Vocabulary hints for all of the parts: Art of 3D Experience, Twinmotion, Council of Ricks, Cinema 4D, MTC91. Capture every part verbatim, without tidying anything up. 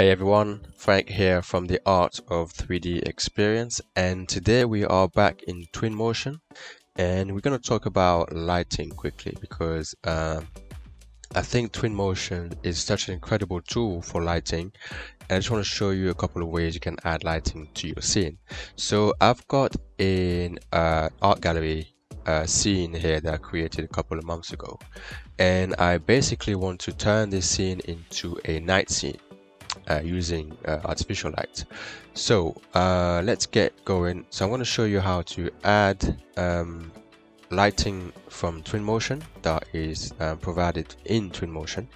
Hey everyone, Frank here from the Art of three D Experience, and today we are back in Twinmotion and we're going to talk about lighting quickly because uh, I think Twinmotion is such an incredible tool for lighting, and I just want to show you a couple of ways you can add lighting to your scene. So I've got an uh, art gallery Uh, scene here that I created a couple of months ago, and I basically want to turn this scene into a night scene uh, using uh, artificial light. So uh, let's get going. So I'm going to show you how to add um, lighting from Twinmotion that is uh, provided in Twinmotion.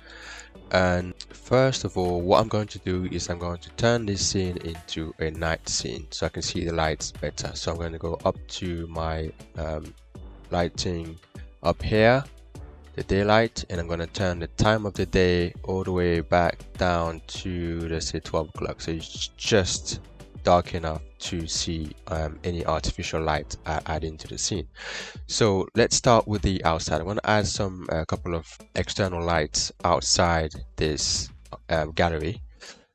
And first of all, what I'm going to do is I'm going to turn this scene into a night scene so I can see the lights better. So I'm going to go up to my um, lighting up here, the daylight, and I'm going to turn the time of the day all the way back down to, let's say, twelve o'clock, so it's just dark enough to see um, any artificial light I add into the scene. So let's start with the outside. I'm going to add some a uh, couple of external lights outside this um, gallery,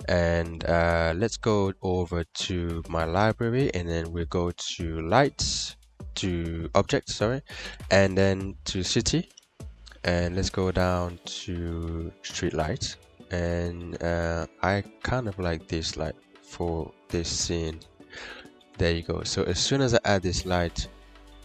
and uh, let's go over to my library, and then we'll go to lights, to object, sorry, and then to city, and let's go down to street light. And uh, I kind of like this light for this scene. There you go. So as soon as I add this light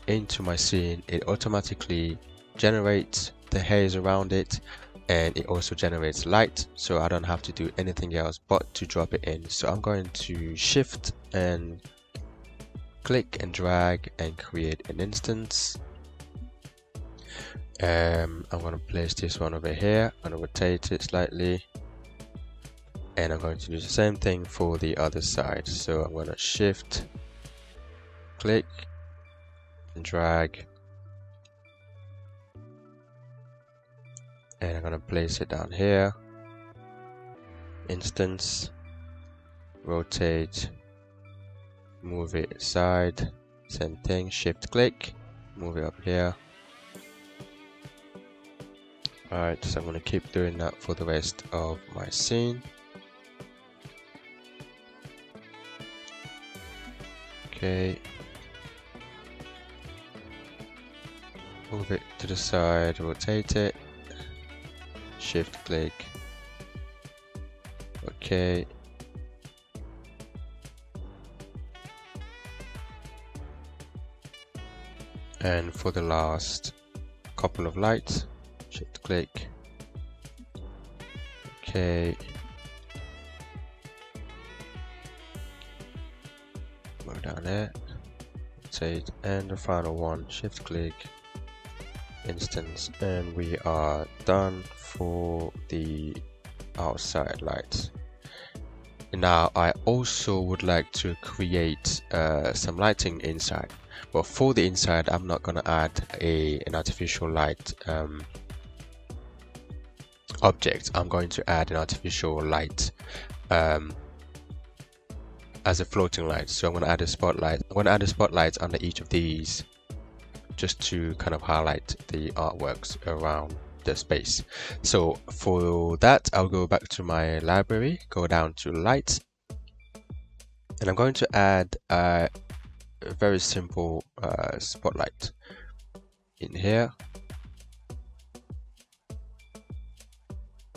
into my scene, it automatically generates the haze around it, and it also generates light, so I don't have to do anything else but to drop it in. So I'm going to shift and click and drag and create an instance. um, I'm going to place this one over here. I'm going to rotate it slightly, and I'm going to do the same thing for the other side. So I'm going to shift, click and drag, and I'm going to place it down here, instance, rotate, move it aside, same thing, shift click, move it up here. Alright, so I'm going to keep doing that for the rest of my scene. Okay, move it to the side, rotate it, shift click. Okay, and for the last couple of lights, shift click. Okay, move down there, rotate, and the final one, shift click, instance, and we are done for the outside lights. Now I also would like to create uh, some lighting inside, but for the inside I'm not going to add a, an artificial light um, object. I'm going to add an artificial light um, as a floating light. So I'm going to add a spotlight. I'm going to add a spotlight under each of these just to kind of highlight the artworks around the space. So for that, I'll go back to my library, go down to light, and I'm going to add a very simple uh, spotlight in here.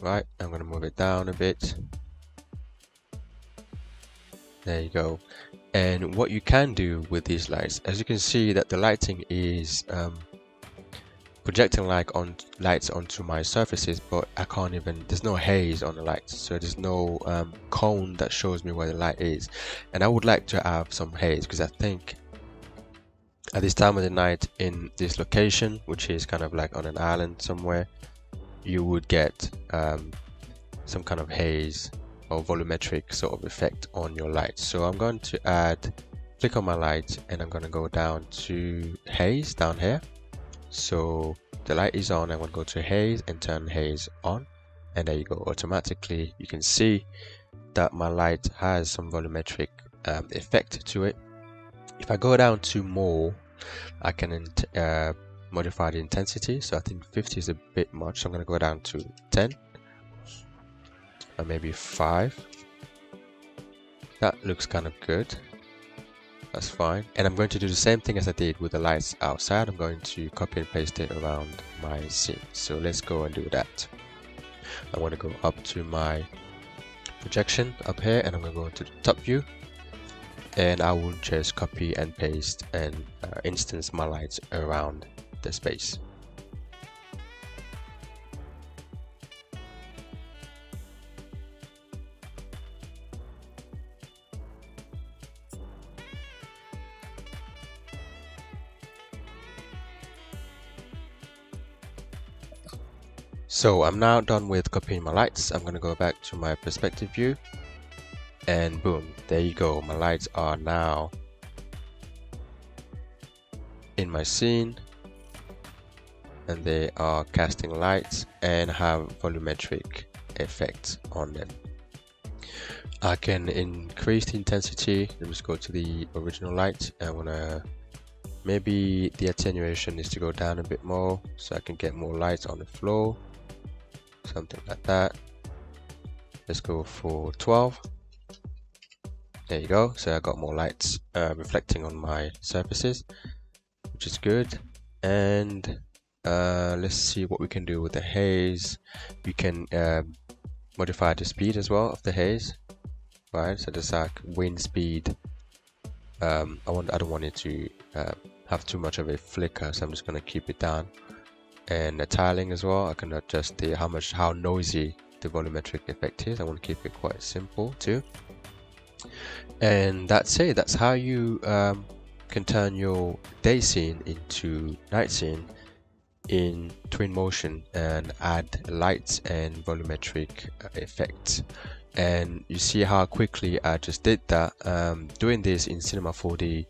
Right, I'm going to move it down a bit. There you go. And what you can do with these lights, as you can see that the lighting is um, projecting like on lights onto my surfaces, but I can't even, there's no haze on the lights, so there's no um, cone that shows me where the light is. And I would like to have some haze, because I think at this time of the night in this location, which is kind of like on an island somewhere, you would get um, some kind of haze or volumetric sort of effect on your light. So I'm going to add, click on my light, and I'm going to go down to haze down here. So the light is on, I'm going to go to haze and turn haze on, and there you go. Automatically you can see that my light has some volumetric um, effect to it. If I go down to more, I can uh, modify the intensity. So I think fifty is a bit much, so I'm going to go down to ten, or maybe five, That looks kind of good. That's fine. And I'm going to do the same thing as I did with the lights outside. I'm going to copy and paste it around my scene. So let's go and do that. I'm going to go up to my projection up here, and I'm going to go to the top view. And I will just copy and paste and uh, instance my lights around the space. So I'm now done with copying my lights. I'm going to go back to my perspective view, and boom, there you go. My lights are now in my scene, and they are casting lights and have volumetric effects on them. I can increase the intensity. Let me just go to the original light. I want to maybe the attenuation needs to go down a bit more so I can get more lights on the floor. Something like that. Let's go for twelve. There you go. So I got more lights uh, reflecting on my surfaces, which is good. And uh, let's see what we can do with the haze. We can um, modify the speed as well of the haze, right? So there's like wind speed. Um, I want. I don't want it to uh, have too much of a flicker, so I'm just gonna keep it down. And the tiling as well, I can adjust the how much how noisy the volumetric effect is. I want to keep it quite simple too. And that's it. That's how you um, can turn your day scene into night scene in Twinmotion and add lights and volumetric effects. And you see how quickly I just did that. Um, doing this in Cinema four D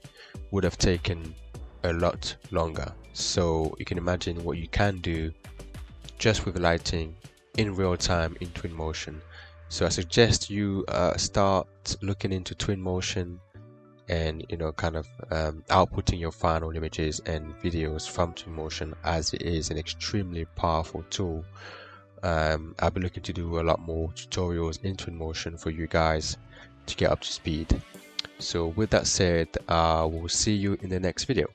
would have taken a lot longer. So you can imagine what you can do just with lighting in real time in Twinmotion. So I suggest you uh, start looking into Twinmotion and, you know, kind of um, outputting your final images and videos from Twinmotion, as it is an extremely powerful tool. Um, I'll be looking to do a lot more tutorials in Twinmotion for you guys to get up to speed. So with that said, I uh, will see you in the next video.